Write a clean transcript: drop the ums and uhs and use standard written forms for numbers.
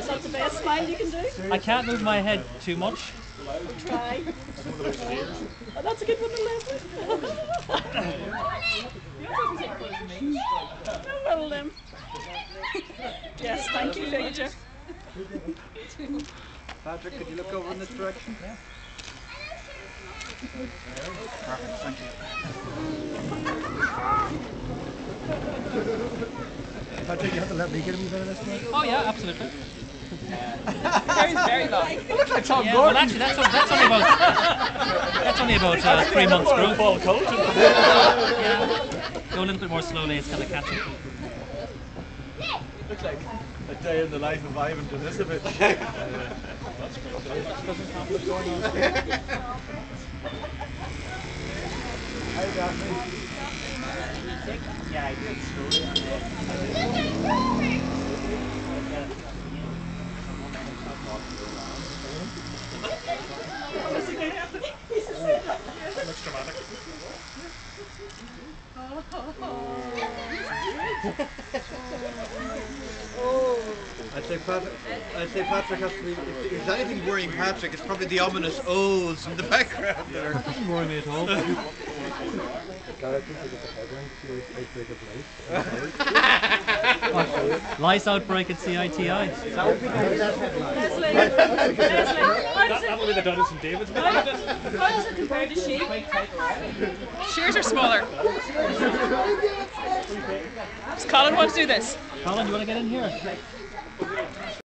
Is that the best smile you can do? I can't move my head too much. Try. Oh, that's a good one, Lesley. Well then. Yes, thank you, Major. Patrick, could you look over in this direction? Yeah. Perfect, thank you. Patrick, you have to let me get him better this way. Oh yeah, absolutely. Very, very long. It looks like Tom Gordon. Well, actually, that's only about 3 months grown. Ball coach. Go a little bit more slowly. It's kind of catchy. Looks like a day in the life of Ivan Denisovich. That's looks dramatic. I'd say Patrick has to be, if there's anything worrying Patrick, it's probably the ominous O's in the background there. That doesn't worry me at all. Lice outbreak at CITI. That would be that headline. Lesley, that would be the Donuts and David's. How does it compare to sheep? Shears are smaller. Does Colin want to do this? Colin, you want to get in here?